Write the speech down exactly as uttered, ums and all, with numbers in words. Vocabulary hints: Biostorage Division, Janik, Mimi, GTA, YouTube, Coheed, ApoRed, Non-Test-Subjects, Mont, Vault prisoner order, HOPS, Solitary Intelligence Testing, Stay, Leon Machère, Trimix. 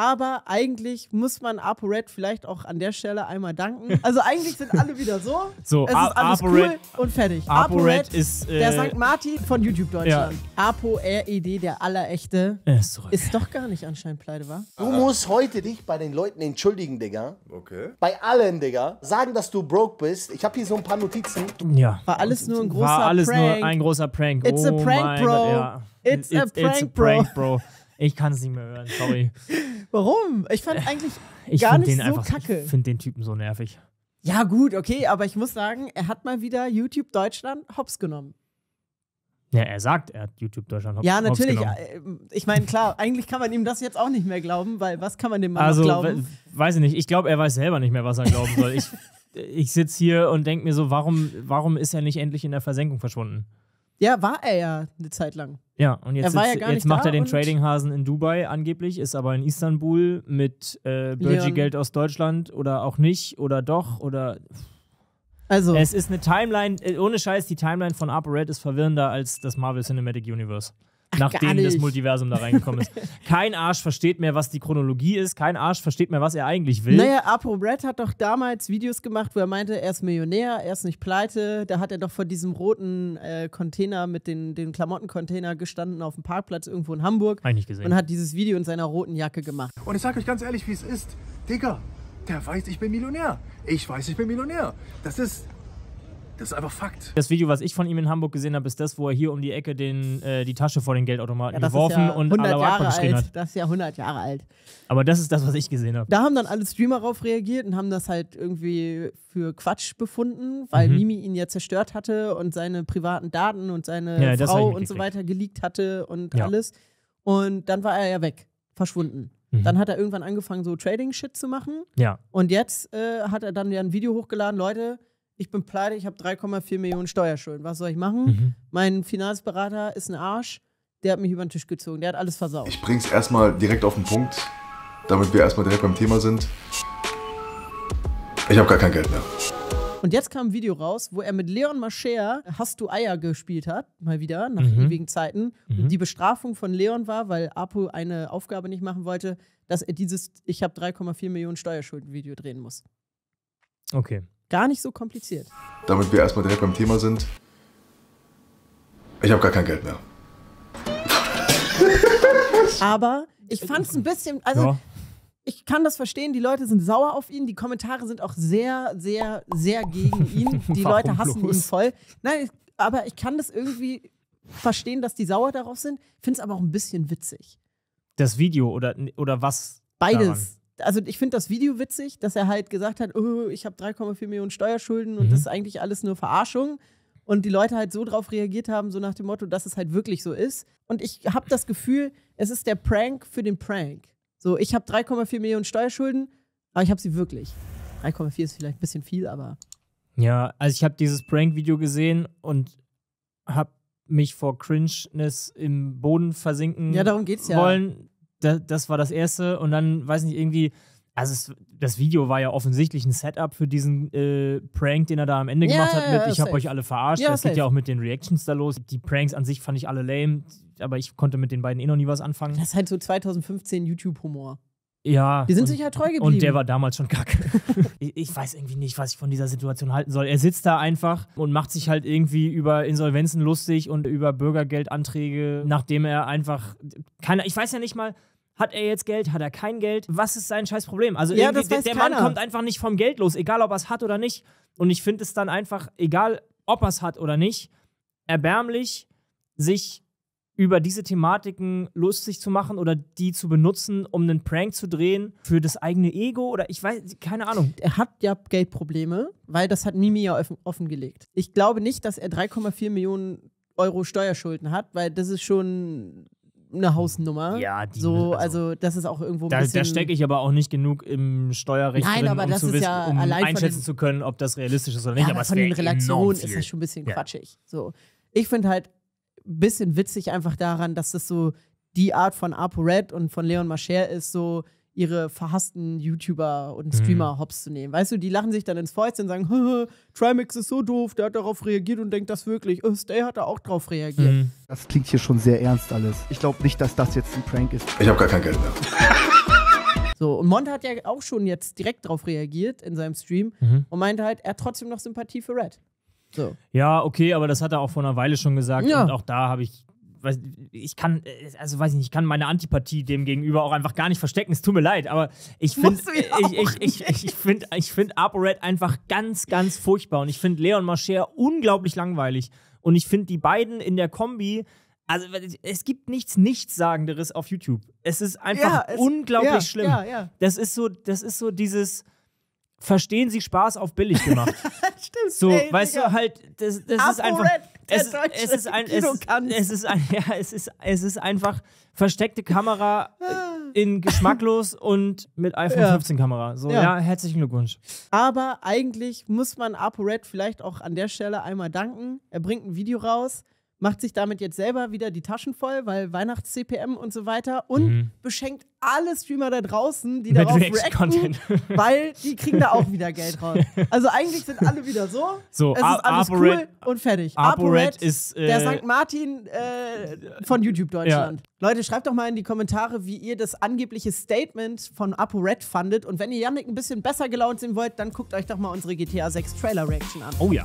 Aber eigentlich muss man ApoRed vielleicht auch an der Stelle einmal danken. Also eigentlich sind alle wieder so. So, es ist alles cool und fertig. ApoRed ist äh, der Sankt Martin von YouTube Deutschland. Ja. ApoRed, der allerechte, er ist zurück. Ist doch gar nicht anscheinend pleite, wa? Du musst heute dich bei den Leuten entschuldigen, Digga. Okay. Bei allen, Digga. Sagen, dass du broke bist. Ich habe hier so ein paar Notizen. Ja. War alles nur ein großer Prank. War alles Prank. nur ein großer Prank. It's oh a prank, bro. Gott, ja. It's, it's, a prank, it's a prank, bro. bro. Ich kann es nicht mehr hören, sorry. Warum? Ich fand eigentlich ich gar nicht so einfach, kacke. Ich finde den Typen so nervig. Ja gut, okay, aber ich muss sagen, er hat mal wieder YouTube Deutschland hops genommen. Ja, er sagt, er hat YouTube Deutschland hops genommen. Ja, natürlich. Genommen. Ich meine, klar, eigentlich kann man ihm das jetzt auch nicht mehr glauben, weil was kann man dem Mann also, glauben? Weiß ich nicht. Ich glaube, er weiß selber nicht mehr, was er glauben soll. Ich, ich sitze hier und denke mir so, warum, warum ist er nicht endlich in der Versenkung verschwunden? Ja, war er ja eine Zeit lang. Ja, und jetzt, er jetzt, ja jetzt macht er den Tradinghasen in Dubai angeblich, ist aber in Istanbul mit äh, Bürgergeld aus Deutschland oder auch nicht oder doch oder... Also. Es ist eine Timeline, ohne Scheiß, die Timeline von ApoRed ist verwirrender als das Marvel Cinematic Universe. Ach, nachdem das Multiversum da reingekommen ist. Kein Arsch versteht mehr, was die Chronologie ist. Kein Arsch versteht mehr, was er eigentlich will. Naja, ApoRed hat doch damals Videos gemacht, wo er meinte, er ist Millionär, er ist nicht pleite. Da hat er doch vor diesem roten äh, Container mit den, den Klamottencontainer gestanden auf dem Parkplatz irgendwo in Hamburg. Eigentlich gesehen. Und hat dieses Video in seiner roten Jacke gemacht. Und ich sag euch ganz ehrlich, wie es ist. Digga, der weiß, ich bin Millionär. Ich weiß, ich bin Millionär. Das ist... Das ist einfach Fakt. Das Video, was ich von ihm in Hamburg gesehen habe, ist das, wo er hier um die Ecke den, äh, die Tasche vor den Geldautomaten ja, geworfen ja und Allahu Akbar geschrien hat. Das ist ja hundert Jahre alt. Aber das ist das, was ich gesehen habe. Da haben dann alle Streamer drauf reagiert und haben das halt irgendwie für Quatsch befunden, weil mhm. Mimi ihn ja zerstört hatte und seine privaten Daten und seine ja, Frau und so weiter geleakt hatte und ja. alles. Und dann war er ja weg, verschwunden. Mhm. Dann hat er irgendwann angefangen, so Trading-Shit zu machen. Ja. Und jetzt äh, hat er dann ja ein Video hochgeladen, Leute... Ich bin pleite, ich habe drei Komma vier Millionen Steuerschulden. Was soll ich machen? Mhm. Mein Finanzberater ist ein Arsch, der hat mich über den Tisch gezogen, der hat alles versaut. Ich bring's erstmal direkt auf den Punkt, damit wir erstmal direkt beim Thema sind. Ich habe gar kein Geld mehr. Und jetzt kam ein Video raus, wo er mit Leon Machère Hast du Eier gespielt hat, mal wieder, nach mhm. ewigen Zeiten. Mhm. Und die Bestrafung von Leon war, weil Apo eine Aufgabe nicht machen wollte, dass er dieses Ich habe drei Komma vier Millionen Steuerschulden Video drehen muss. Okay. Gar nicht so kompliziert. Damit wir erstmal direkt beim Thema sind. Ich habe gar kein Geld mehr. Aber ich fand es ein bisschen, also ja. ich kann das verstehen, die Leute sind sauer auf ihn, die Kommentare sind auch sehr, sehr, sehr gegen ihn. Die Leute hassen ihn voll. Nein, aber ich kann das irgendwie verstehen, dass die sauer darauf sind, finde es aber auch ein bisschen witzig. Das Video oder, oder was? Beides. Daran? Also ich finde das Video witzig, dass er halt gesagt hat, oh, ich habe drei Komma vier Millionen Steuerschulden mhm. und das ist eigentlich alles nur Verarschung. Und die Leute halt so drauf reagiert haben, so nach dem Motto, dass es halt wirklich so ist. Und ich habe das Gefühl, es ist der Prank für den Prank. So, ich habe drei Komma vier Millionen Steuerschulden, aber ich habe sie wirklich. drei Komma vier ist vielleicht ein bisschen viel, aber... Ja, also ich habe dieses Prank-Video gesehen und habe mich vor Cringeness im Boden versinken ja, darum geht's ja. wollen. Das war das Erste und dann, weiß nicht, irgendwie, also es, das Video war ja offensichtlich ein Setup für diesen äh, Prank, den er da am Ende gemacht ja, hat mit, ja, ich habe euch alle verarscht, ja, das geht ja auch mit den Reactions da los. Die Pranks an sich fand ich alle lame, aber ich konnte mit den beiden eh noch nie was anfangen. Das ist halt so zwanzig fünfzehn YouTube-Humor. Ja. Die sind und, sich halt treu geblieben. Und der war damals schon kacke. ich, ich weiß irgendwie nicht, was ich von dieser Situation halten soll. Er sitzt da einfach und macht sich halt irgendwie über Insolvenzen lustig und über Bürgergeldanträge, nachdem er einfach, keine, ich weiß ja nicht mal, hat er jetzt Geld, hat er kein Geld? Was ist sein scheiß Problem? Also ja, irgendwie, der, der Mann kommt einfach nicht vom Geld los, egal ob er es hat oder nicht. Und ich finde es dann einfach, egal ob er es hat oder nicht, erbärmlich, sich über diese Thematiken lustig zu machen oder die zu benutzen, um einen Prank zu drehen für das eigene Ego oder ich weiß, keine Ahnung. Er hat ja Geldprobleme, weil das hat Mimi ja offengelegt. Ich glaube nicht, dass er drei Komma vier Millionen Euro Steuerschulden hat, weil das ist schon eine Hausnummer. Ja, die so, also, also das ist auch irgendwo ein da, bisschen... Da stecke ich aber auch nicht genug im Steuerrecht Nein, drin, aber um, das zu ist wissen, ja um einschätzen den, zu können, ob das realistisch ist oder nicht. Ja, aber von den Relationen ist das schon ein bisschen ja. quatschig. So. Ich finde halt bisschen witzig einfach daran, dass das so die Art von ApoRed und von Leon Machère ist, so ihre verhassten YouTuber und Streamer mhm. hops zu nehmen. Weißt du, die lachen sich dann ins Fäustchen und sagen, Trimix ist so doof, der hat darauf reagiert und denkt das wirklich. Oh, Stay hat da auch drauf reagiert. Mhm. Das klingt hier schon sehr ernst alles. Ich glaube nicht, dass das jetzt ein Prank ist. Ich habe gar kein Geld mehr. So, und Mont hat ja auch schon jetzt direkt darauf reagiert in seinem Stream mhm. und meinte halt, er hat trotzdem noch Sympathie für Red. So. Ja, okay, aber das hat er auch vor einer Weile schon gesagt ja. und auch da habe ich, weiß, ich kann, also weiß ich nicht, ich kann meine Antipathie dem gegenüber auch einfach gar nicht verstecken, es tut mir leid, aber ich finde, ich, ich, ich, ich, ich finde, ich finde ApoRed einfach ganz, ganz furchtbar und ich finde Leon Machère unglaublich langweilig und ich finde die beiden in der Kombi, also es gibt nichts Nichtssagenderes auf YouTube. Es ist einfach ja, es, unglaublich ja, schlimm. Ja, ja. Das ist so, das ist so dieses Verstehen Sie Spaß auf billig gemacht. Stimmt. So, ey, weißt Digga. Du halt, das, das ist einfach. Es, es ist ein, es, es ist ein, ja, es ist, es ist einfach versteckte Kamera in geschmacklos und mit iPhone ja. fünfzehn Kamera. So, ja. ja, herzlichen Glückwunsch. Aber eigentlich muss man ApoRed vielleicht auch an der Stelle einmal danken. Er bringt ein Video raus. Macht sich damit jetzt selber wieder die Taschen voll, weil Weihnachts-C P M und so weiter und mhm. beschenkt alle Streamer da draußen, die mit darauf reacten, weil die kriegen da auch wieder Geld raus. Also eigentlich sind alle wieder so, so es ist alles ApoRed, cool und fertig. ApoRed ist äh, der Sankt Martin äh, von YouTube Deutschland. Ja. Leute, schreibt doch mal in die Kommentare, wie ihr das angebliche Statement von ApoRed fandet und wenn ihr Janik ein bisschen besser gelaunt sehen wollt, dann guckt euch doch mal unsere G T A sechs Trailer Reaction an. Oh ja.